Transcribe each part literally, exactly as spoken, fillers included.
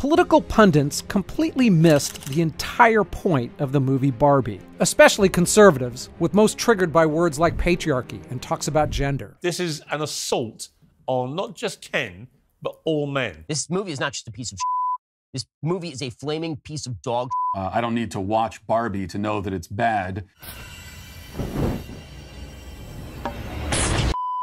Political pundits completely missed the entire point of the movie Barbie, especially conservatives, with most triggered by words like patriarchy and talks about gender. This is an assault on not just Ken, but all men. This movie is not just a piece of shit. This movie is a flaming piece of dog shit. Uh, I don't need to watch Barbie to know that it's bad.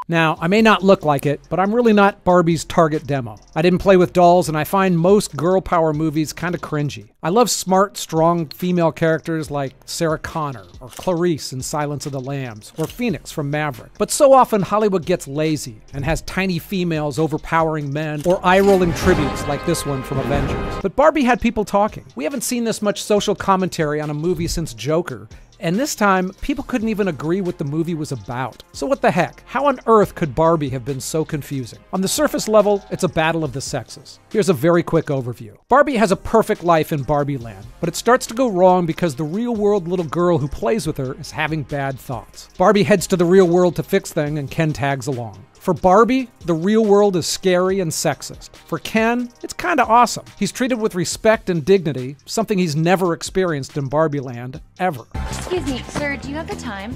Now, I may not look like it, but I'm really not Barbie's target demo. I didn't play with dolls, and I find most girl power movies kind of cringy. I love smart, strong female characters like Sarah Connor, or Clarice in Silence of the Lambs, or Phoenix from Maverick. But so often Hollywood gets lazy and has tiny females overpowering men, or eye-rolling tributes like this one from Avengers. But Barbie had people talking. We haven't seen this much social commentary on a movie since Joker. And this time, people couldn't even agree what the movie was about. So what the heck? How on earth could Barbie have been so confusing? On the surface level, it's a battle of the sexes. Here's a very quick overview. Barbie has a perfect life in Barbie Land, but it starts to go wrong because the real-world little girl who plays with her is having bad thoughts. Barbie heads to the real world to fix things, and Ken tags along. For Barbie, the real world is scary and sexist. For Ken, it's kinda awesome. He's treated with respect and dignity, something he's never experienced in Barbie Land, ever. Excuse me, sir, do you have the time?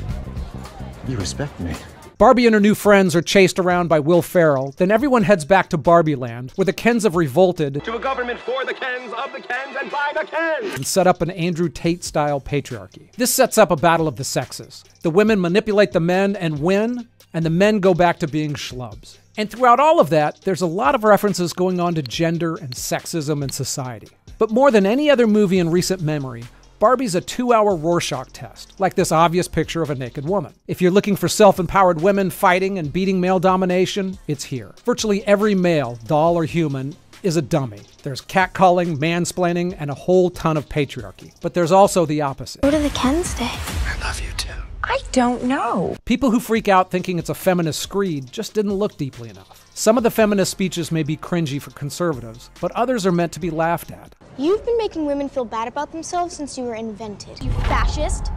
You respect me. Barbie and her new friends are chased around by Will Ferrell, then everyone heads back to Barbie Land, where the Kens have revolted to a government for the Kens, of the Kens, and by the Kens, and set up an Andrew Tate-style patriarchy. This sets up a battle of the sexes. The women manipulate the men and win, and the men go back to being schlubs. And throughout all of that, there's a lot of references going on to gender and sexism in society. But more than any other movie in recent memory, Barbie's a two-hour Rorschach test, like this obvious picture of a naked woman. If you're looking for self-empowered women fighting and beating male domination, it's here. Virtually every male, doll or human, is a dummy. There's catcalling, mansplaining, and a whole ton of patriarchy. But there's also the opposite. Go to the Ken's Day. I love you too. I don't know. People who freak out thinking it's a feminist screed just didn't look deeply enough. Some of the feminist speeches may be cringy for conservatives, but others are meant to be laughed at. You've been making women feel bad about themselves since you were invented, you fascist.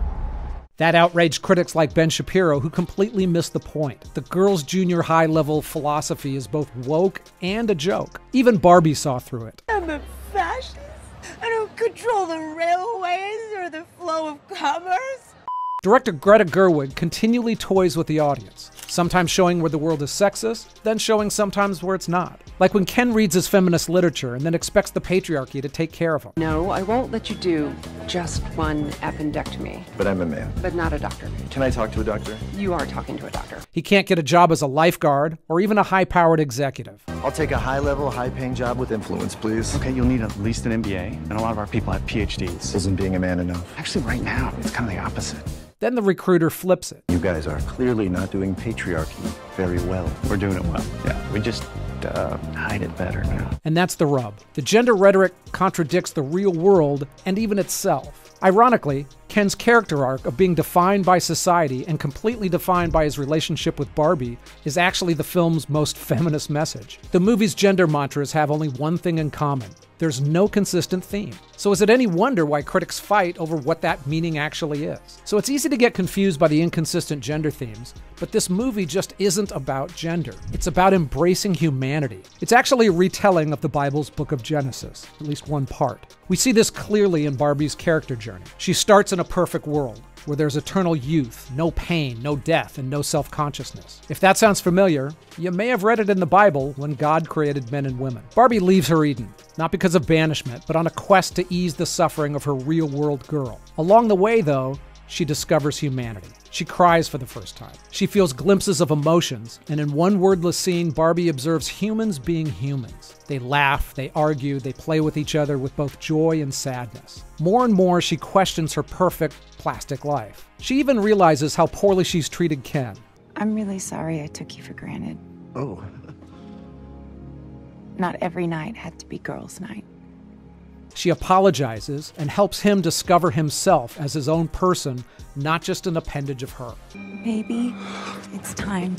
That outraged critics like Ben Shapiro, who completely missed the point. The girls' junior high-level philosophy is both woke and a joke. Even Barbie saw through it. I'm a fascist. I don't control the railways or the flow of commerce. Director Greta Gerwig continually toys with the audience, sometimes showing where the world is sexist, then showing sometimes where it's not. Like when Ken reads his feminist literature and then expects the patriarchy to take care of him. No, I won't let you do just one appendectomy. But I'm a man. But not a doctor. Can I talk to a doctor? You are talking to a doctor. He can't get a job as a lifeguard or even a high-powered executive. I'll take a high-level, high-paying job with influence, please. Okay, you'll need at least an M B A, and a lot of our people have P H Ds. Isn't being a man enough? Actually, right now, it's kind of the opposite. Then the recruiter flips it. You guys are clearly not doing patriarchy very well. We're doing it well. Yeah, we just uh, hide it better now. And that's the rub. The gender rhetoric contradicts the real world and even itself. Ironically, Ken's character arc of being defined by society and completely defined by his relationship with Barbie is actually the film's most feminist message. The movie's gender mantras have only one thing in common. There's no consistent theme. So is it any wonder why critics fight over what that meaning actually is? So it's easy to get confused by the inconsistent gender themes, but this movie just isn't about gender. It's about embracing humanity. It's actually a retelling of the Bible's book of Genesis, at least one part. We see this clearly in Barbie's character journey. She starts in a perfect world, where there's eternal youth, no pain, no death, and no self-consciousness. If that sounds familiar, you may have read it in the Bible when God created men and women. Barbie leaves her Eden, not because of banishment, but on a quest to ease the suffering of her real-world girl. Along the way, though, she discovers humanity. She cries for the first time. She feels glimpses of emotions, and in one wordless scene, Barbie observes humans being humans. They laugh, they argue, they play with each other with both joy and sadness. More and more, she questions her perfect plastic life. She even realizes how poorly she's treated Ken. I'm really sorry I took you for granted. Oh. Not every night had to be girls' night. She apologizes and helps him discover himself as his own person, not just an appendage of her. Maybe it's time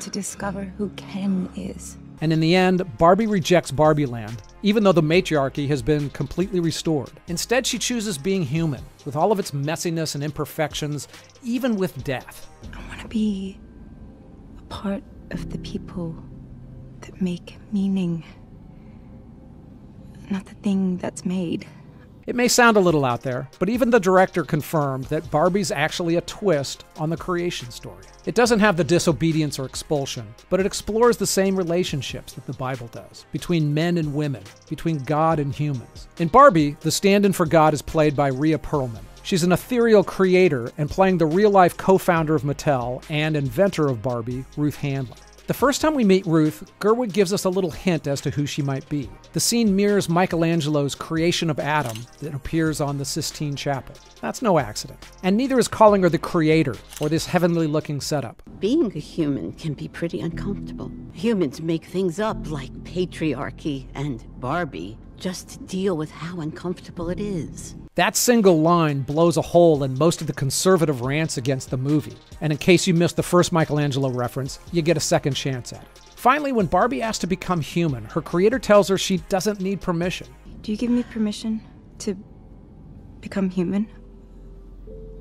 to discover who Ken is. And in the end, Barbie rejects Barbie Land, even though the matriarchy has been completely restored. Instead, she chooses being human, with all of its messiness and imperfections, even with death. I want to be a part of the people that make meaning. not the thing that's made. It may sound a little out there, but even the director confirmed that Barbie's actually a twist on the creation story. It doesn't have the disobedience or expulsion, but it explores the same relationships that the Bible does, between men and women, between God and humans. In Barbie, the stand-in for God is played by Rhea Perlman. She's an ethereal creator and playing the real-life co-founder of Mattel and inventor of Barbie, Ruth Handler. The first time we meet Ruth, Gerwig gives us a little hint as to who she might be. The scene mirrors Michelangelo's creation of Adam that appears on the Sistine Chapel. That's no accident. And neither is calling her the creator or this heavenly-looking setup. Being a human can be pretty uncomfortable. Humans make things up like patriarchy and Barbie just to deal with how uncomfortable it is. That single line blows a hole in most of the conservative rants against the movie. And in case you missed the first Michelangelo reference, you get a second chance at it. Finally, when Barbie asks to become human, her creator tells her she doesn't need permission. Do you give me permission to become human?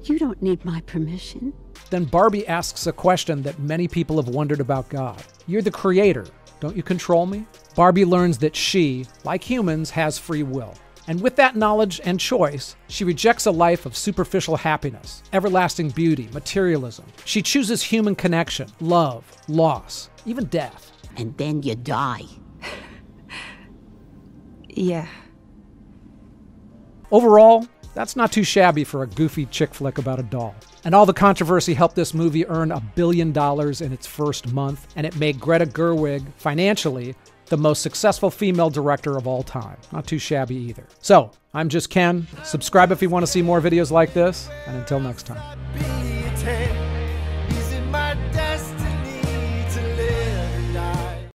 You don't need my permission. Then Barbie asks a question that many people have wondered about God. You're the creator, don't you control me? Barbie learns that she, like humans, has free will. And with that knowledge and choice, she rejects a life of superficial happiness, everlasting beauty, materialism. She chooses human connection, love, loss, even death. And then you die. Yeah. Overall, that's not too shabby for a goofy chick flick about a doll. And all the controversy helped this movie earn a billion dollars in its first month, and it made Greta Gerwig, financially, the most successful female director of all time. Not too shabby either. So, I'm just Ken. Subscribe if you want to see more videos like this, and until next time.